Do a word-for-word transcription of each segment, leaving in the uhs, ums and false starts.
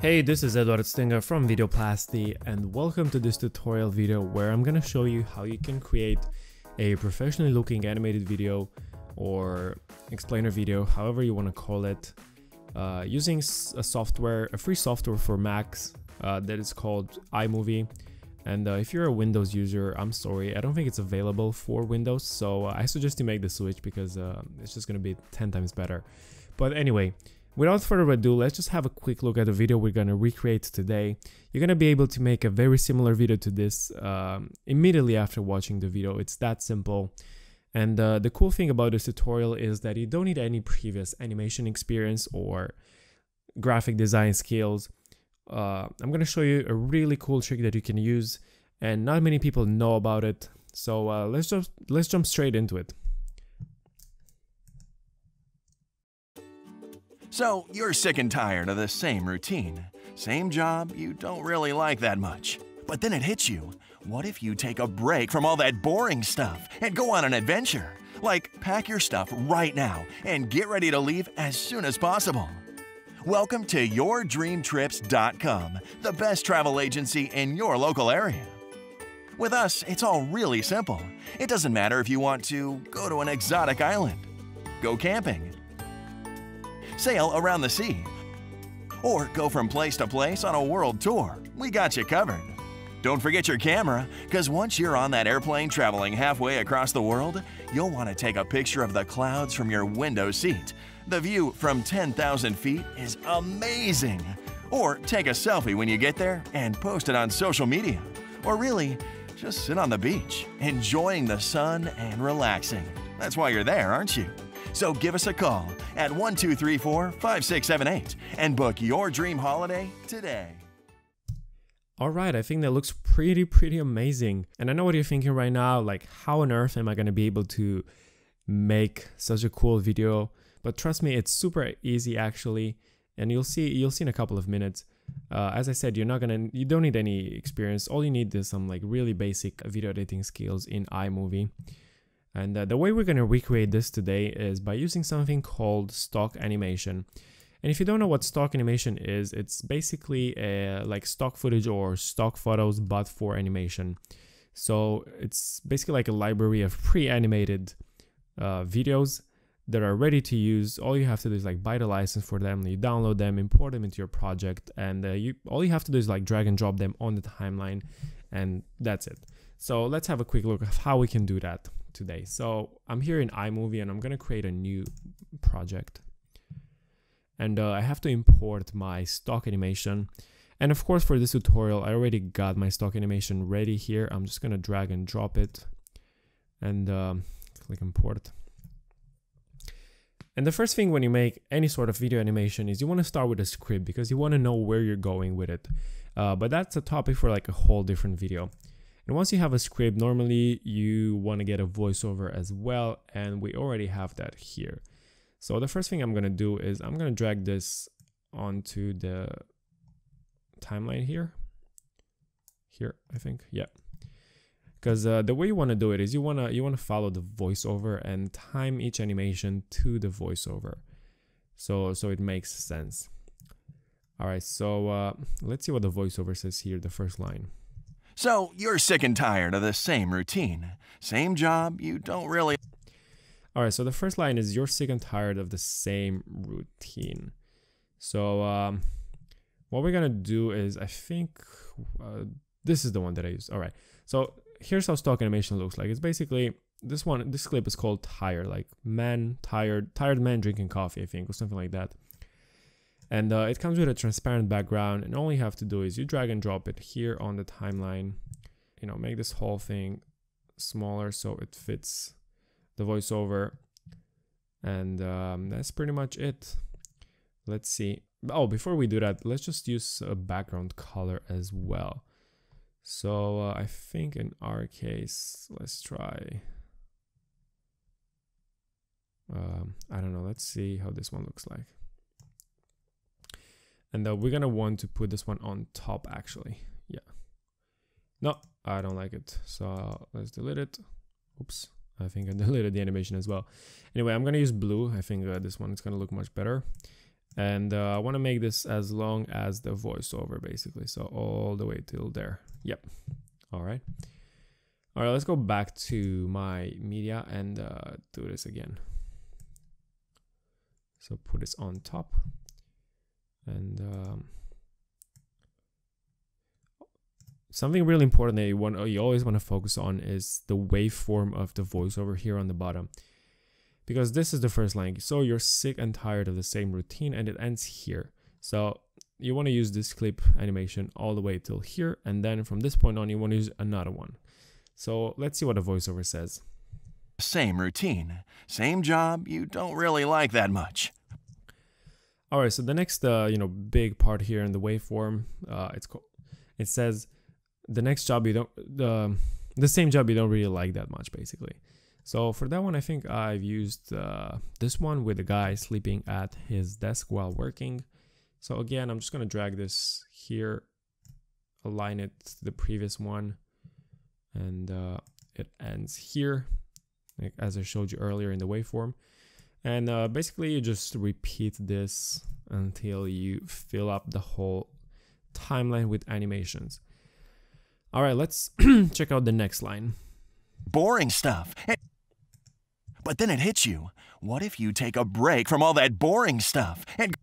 Hey, this is Eduard Stinger from Videoplasty, and welcome to this tutorial video where I'm gonna show you how you can create a professionally looking animated video or explainer video, however you want to call it, uh, using a software, a free software for Macs uh, that is called iMovie. And uh, if you're a Windows user, I'm sorry, I don't think it's available for Windows, so I suggest you make the switch because uh, it's just gonna be ten times better. But anyway, without further ado, let's just have a quick look at the video we're gonna recreate today. You're gonna be able to make a very similar video to this um, immediately after watching the video. It's that simple. And uh, the cool thing about this tutorial is that you don't need any previous animation experience or graphic design skills. Uh, I'm gonna show you a really cool trick that you can use, and not many people know about it. So uh, let's just let's jump straight into it. So, you're sick and tired of the same routine, same job you don't really like that much. But then it hits you. What if you take a break from all that boring stuff and go on an adventure? Like, pack your stuff right now and get ready to leave as soon as possible. Welcome to your dream trips dot com, the best travel agency in your local area. With us, it's all really simple. It doesn't matter if you want to go to an exotic island, go camping, sail around the sea, or go from place to place on a world tour. We got you covered. Don't forget your camera, because once you're on that airplane traveling halfway across the world, you'll want to take a picture of the clouds from your window seat. The view from ten thousand feet is amazing. Or take a selfie when you get there and post it on social media. Or really, just sit on the beach, enjoying the sun and relaxing. That's why you're there, aren't you? So give us a call at one two three four, five six seven eight and book your dream holiday today. All right, I think that looks pretty, pretty amazing. And I know what you're thinking right now, like, how on earth am I gonna be able to make such a cool video? But trust me, it's super easy actually. And you'll see, you'll see in a couple of minutes. Uh, as I said, you're not gonna, you don't need any experience. All you need is some like really basic video editing skills in iMovie. And uh, the way we're going to recreate this today is by using something called stock animation. And if you don't know what stock animation is, it's basically a, like stock footage or stock photos but for animation. So it's basically like a library of pre-animated uh, videos that are ready to use. All you have to do is like buy the license for them, you download them, import them into your project, and uh, you all you have to do is like drag and drop them on the timeline, and that's it. So let's have a quick look at how we can do that today. So I'm here in iMovie and I'm gonna create a new project, and uh, I have to import my stock animation. And of course, for this tutorial, I already got my stock animation ready here. I'm just gonna drag and drop it and uh, click import. And the first thing when you make any sort of video animation is you want to start with a script, because you want to know where you're going with it. Uh, but that's a topic for like a whole different video. And once you have a script, normally you want to get a voiceover as well, and we already have that here. So the first thing I'm going to do is I'm going to drag this onto the timeline here. Here, I think, yeah. Because uh, the way you want to do it is you want to you want to follow the voiceover and time each animation to the voiceover, so so it makes sense. All right, so uh, let's see what the voiceover says here, the first line. So you're sick and tired of the same routine, same job you don't really. All right, so the first line is you're sick and tired of the same routine. So um, what we're gonna do is I think uh, this is the one that I used. All right, so here's how stock animation looks like. It's basically this one. This clip is called "Tired," like man tired, tired man drinking coffee, I think, or something like that. And uh, it comes with a transparent background, and all you have to do is you drag and drop it here on the timeline. You know, make this whole thing smaller so it fits the voiceover, and um, that's pretty much it. Let's see. Oh, before we do that, let's just use a background color as well. So uh, I think in our case, let's try. Um, I don't know. Let's see how this one looks like. And uh, we're gonna want to put this one on top actually. Yeah. No, I don't like it. So let's delete it. Oops. I think I deleted the animation as well. Anyway, I'm gonna use blue. I think uh, this one is gonna look much better. And uh, I want to make this as long as the voiceover, basically. So all the way till there. Yep. All right. All right, let's go back to my media and uh, do this again. So put this on top. And um, something really important that you, want, you always want to focus on is the waveform of the voiceover here on the bottom. Because this is the first line. So you're sick and tired of the same routine, and it ends here. So you want to use this clip animation all the way till here. And then from this point on, you want to use another one. So let's see what the voiceover says. Same routine, same job. You don't really like that much. All right. So the next, uh, you know, big part here in the waveform, uh, it's called, it says the next job you don't, the, the same job you don't really like that much, basically. So for that one, I think I've used uh, this one with a guy sleeping at his desk while working. So again, I'm just going to drag this here, align it to the previous one, and uh, it ends here, like as I showed you earlier in the waveform. And uh, basically, you just repeat this until you fill up the whole timeline with animations. All right, let's check out the next line. Boring stuff. But then it hits you. What if you take a break from all that boring stuff? And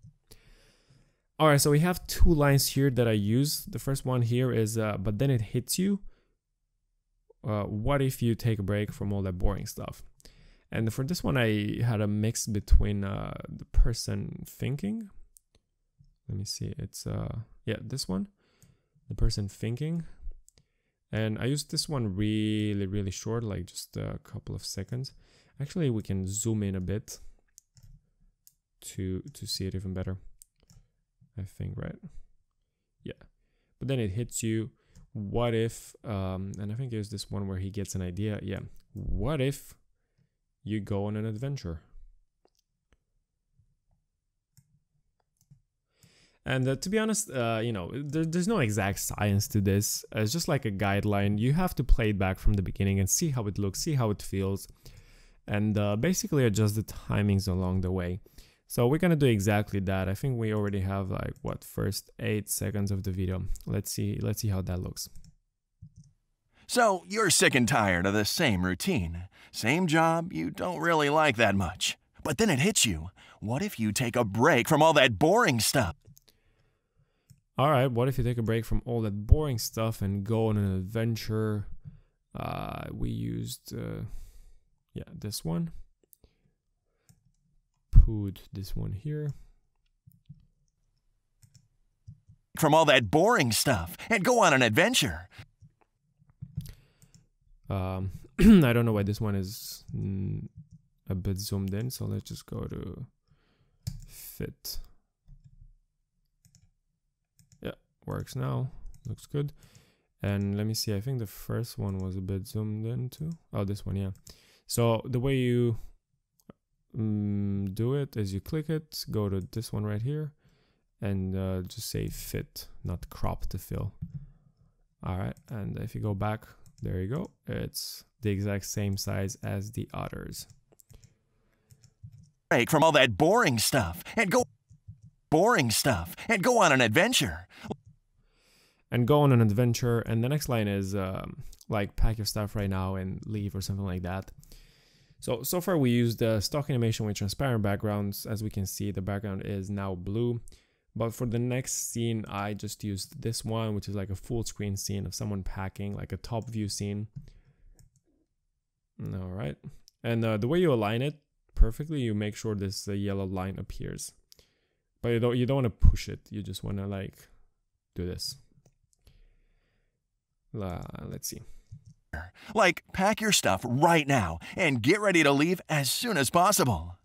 all right, so we have two lines here that I use. The first one here is, uh, but then it hits you. Uh, what if you take a break from all that boring stuff? And for this one, I had a mix between uh, the person thinking. Let me see. It's, uh, yeah, this one, the person thinking. And I used this one really, really short, like just a couple of seconds. Actually, we can zoom in a bit to to see it even better, I think, right? Yeah. But then it hits you. What if, um, and I think there's this one where he gets an idea. Yeah. What if you go on an adventure? And uh, to be honest, uh, you know, there, there's no exact science to this. It's just like a guideline. You have to play it back from the beginning and see how it looks, see how it feels. And uh, basically adjust the timings along the way. So we're going to do exactly that. I think we already have like what first eight seconds of the video. Let's see. Let's see how that looks. So you're sick and tired of the same routine, same job. You don't really like that much, but then it hits you. What if you take a break from all that boring stuff? All right. What if you take a break from all that boring stuff and go on an adventure? Uh, we used... Uh, Yeah, this one. Put this one here. From all that boring stuff and go on an adventure. Um, I don't know why this one is mm, a bit zoomed in. So let's just go to fit. Yeah, works now. Looks good. And let me see. I think the first one was a bit zoomed in too. Oh, this one, yeah. So the way you um, do it is you click it, go to this one right here, and uh, just say fit, not crop to fill. All right, and if you go back, there you go. It's the exact same size as the others. Break from all that boring stuff and go boring stuff and go on an adventure. And go on an adventure. And the next line is um, like pack your stuff right now and leave or something like that. So, so far we used the stock animation with transparent backgrounds. As we can see, the background is now blue. But for the next scene, I just used this one, which is like a full screen scene of someone packing, like a top view scene. All right. And uh, the way you align it perfectly, you make sure this uh, yellow line appears. But you don't, you don't want to push it. You just want to like do this. Uh, let's see. Like, pack your stuff right now and get ready to leave as soon as possible.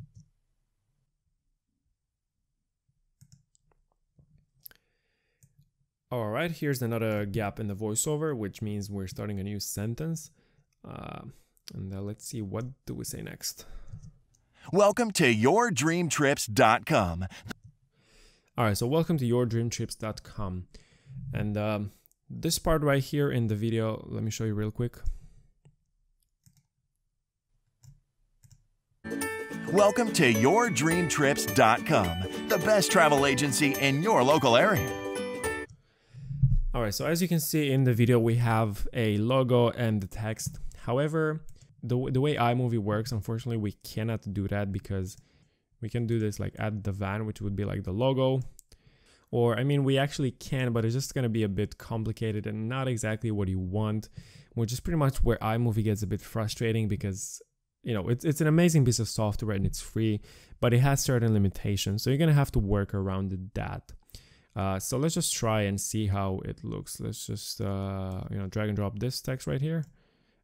All right, here's another gap in the voiceover, which means we're starting a new sentence. Uh, and uh, let's see, what do we say next? Welcome to your dream trips dot com. All right, so welcome to your dream trips dot com. And... Um, This part right here in the video, let me show you real quick. Welcome to your dream trips dot com, the best travel agency in your local area. All right, so as you can see in the video, we have a logo and the text. However, the, the way iMovie works, unfortunately, we cannot do that, because we can do this like at the van, which would be like the logo. Or, I mean, we actually can, but it's just going to be a bit complicated and not exactly what you want, which is pretty much where iMovie gets a bit frustrating, because, you know, it's, it's an amazing piece of software and it's free, but it has certain limitations. So you're going to have to work around that. Uh, so let's just try and see how it looks. Let's just, uh, you know, drag and drop this text right here.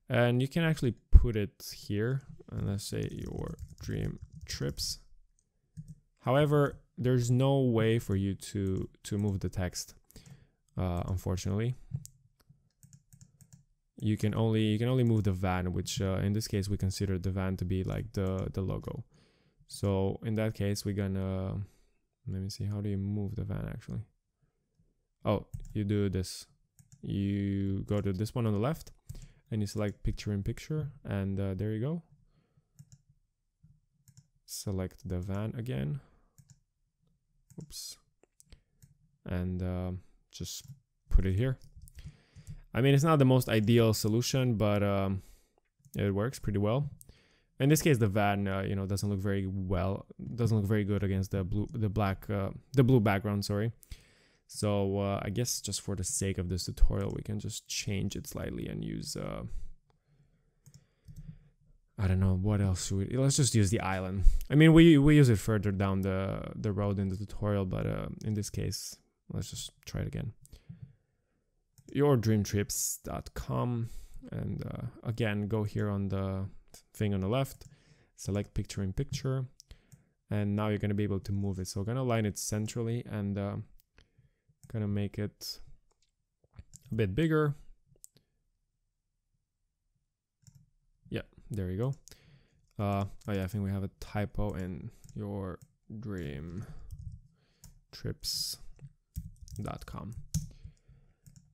And you can actually put it here. And let's say your dream trips. However, there's no way for you to to move the text, uh, unfortunately. You can only you can only move the van, which uh, in this case we consider the van to be like the the logo. So in that case, we're gonna, let me see, how do you move the van actually? Oh, you do this. You go to this one on the left, and you select picture in picture, and uh, there you go. Select the van again. Oops. And uh, just put it here. I mean, it's not the most ideal solution, but um, it works pretty well. In this case, the van, uh, you know, doesn't look very well, doesn't look very good against the blue, the black, uh, the blue background. Sorry. So uh, I guess just for the sake of this tutorial, we can just change it slightly and use. Uh, I don't know what else should we, let's just use the island. I mean, we we use it further down the the road in the tutorial, but uh, in this case, let's just try it again. your dream trips dot com, and uh, again, go here on the thing on the left, select picture in picture, and now you're gonna be able to move it. So we're gonna align it centrally and uh, gonna make it a bit bigger. There you go. Uh, oh yeah, I think we have a typo in your dream trips dot com.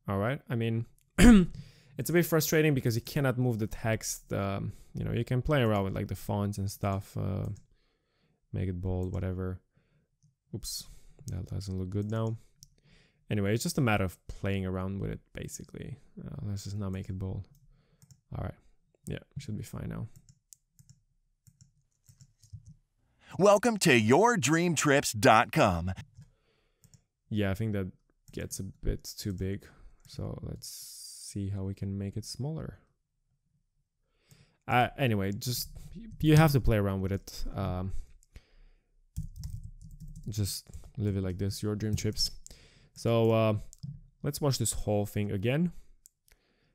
All right. I mean, it's a bit frustrating because you cannot move the text. Um, you know, you can play around with like the fonts and stuff, uh, make it bold, whatever. Oops, that doesn't look good now. Anyway, it's just a matter of playing around with it, basically. Uh, let's just not make it bold. All right. Yeah, should be fine now. Welcome to your dream trips dot com. Yeah, I think that gets a bit too big. So let's see how we can make it smaller. Uh, anyway, just you have to play around with it. Um, just leave it like this, your dream trips. So uh, let's watch this whole thing again.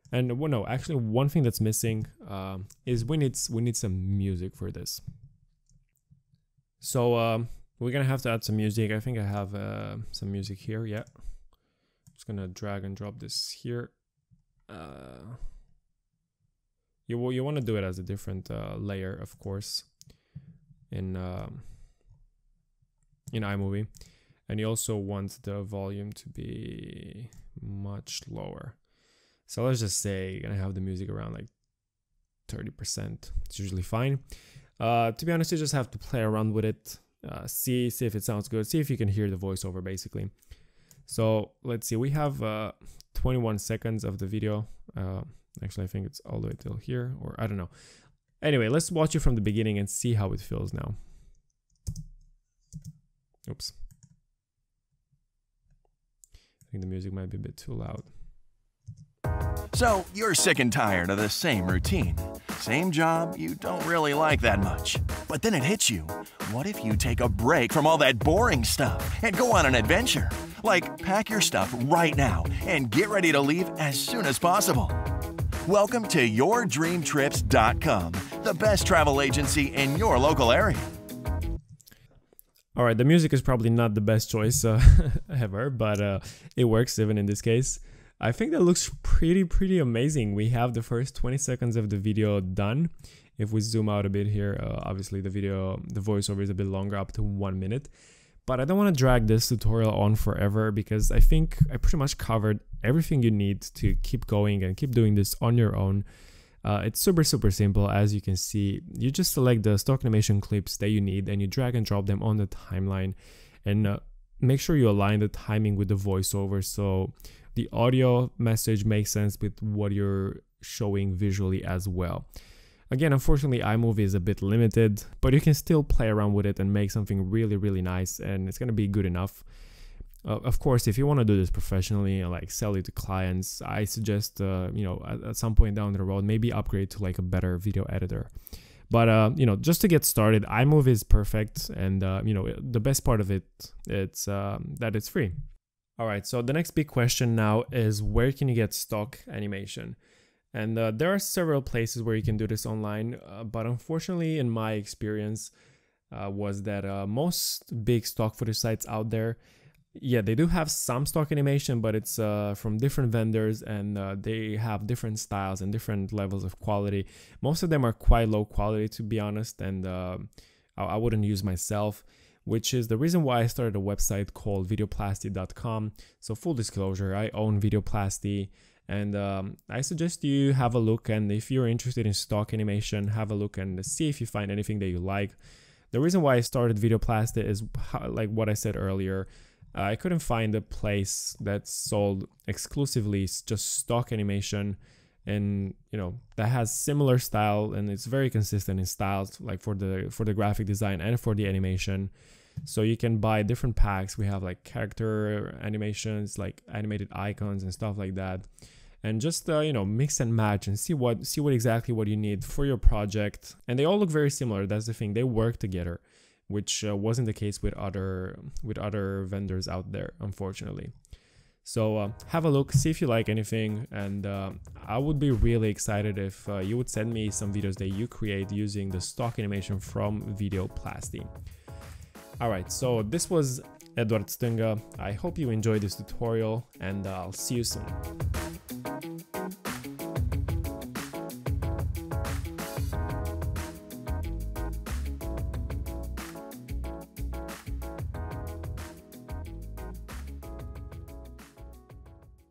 And well, no, actually, one thing that's missing uh, is we need we need some music for this. So um, we're gonna have to add some music. I think I have uh, some music here. Yeah, I'm just gonna drag and drop this here. Uh, you you want to do it as a different uh, layer, of course, in uh, in iMovie, and you also want the volume to be much lower. So let's just say you're gonna have the music around like thirty percent. It's usually fine. Uh, to be honest, you just have to play around with it. Uh, see, see if it sounds good. See if you can hear the voiceover, basically. So let's see. We have uh, twenty-one seconds of the video. Uh, actually, I think it's all the way till here, or I don't know. Anyway, let's watch it from the beginning and see how it feels now. Oops. I think the music might be a bit too loud. So you're sick and tired of the same routine, same job you don't really like that much. But then it hits you. What if you take a break from all that boring stuff and go on an adventure? Like, pack your stuff right now and get ready to leave as soon as possible. Welcome to your dream trips dot com, the best travel agency in your local area. All right, the music is probably not the best choice uh, ever, but uh, it works even in this case. I think that looks pretty, pretty amazing. We have the first twenty seconds of the video done. If we zoom out a bit here, uh, obviously the video, the voiceover is a bit longer, up to one minute. But I don't want to drag this tutorial on forever because I think I pretty much covered everything you need to keep going and keep doing this on your own. Uh, it's super, super simple. As you can see, you just select the stock animation clips that you need and you drag and drop them on the timeline, and uh, make sure you align the timing with the voiceover so the audio message makes sense with what you're showing visually as well. Again, unfortunately, iMovie is a bit limited, but you can still play around with it and make something really, really nice, and it's going to be good enough. Uh, of course, if you want to do this professionally, like sell it to clients, I suggest, uh, you know, at, at some point down the road, maybe upgrade to like a better video editor. But, uh, you know, just to get started, iMovie is perfect. And, uh, you know, the best part of it, it's uh, that it's free. All right. So the next big question now is, where can you get stock animation? And uh, there are several places where you can do this online. Uh, but unfortunately, in my experience, uh, was that uh, most big stock footage sites out there, yeah, they do have some stock animation, but it's uh, from different vendors, and uh, they have different styles and different levels of quality. Most of them are quite low quality, to be honest, and uh, I, I wouldn't use myself, which is the reason why I started a website called videoplasty dot com. So full disclosure, I own Videoplasty, and um, I suggest you have a look, and if you're interested in stock animation, have a look and see if you find anything that you like. The reason why I started Videoplasty is how, like what I said earlier, I couldn't find a place that sold exclusively just stock animation, and you know, that has similar style and it's very consistent in styles, like for the for the graphic design and for the animation. So you can buy different packs. We have like character animations, like animated icons and stuff like that, and just uh, you know, mix and match and see what see what exactly what you need for your project. And they all look very similar. That's the thing. They work together, which uh, wasn't the case with other with other vendors out there, unfortunately. So uh, have a look, see if you like anything, and uh, I would be really excited if uh, you would send me some videos that you create using the stock animation from Videoplasty. All right, so this was Eduard Stinger. I hope you enjoyed this tutorial, and uh, I'll see you soon.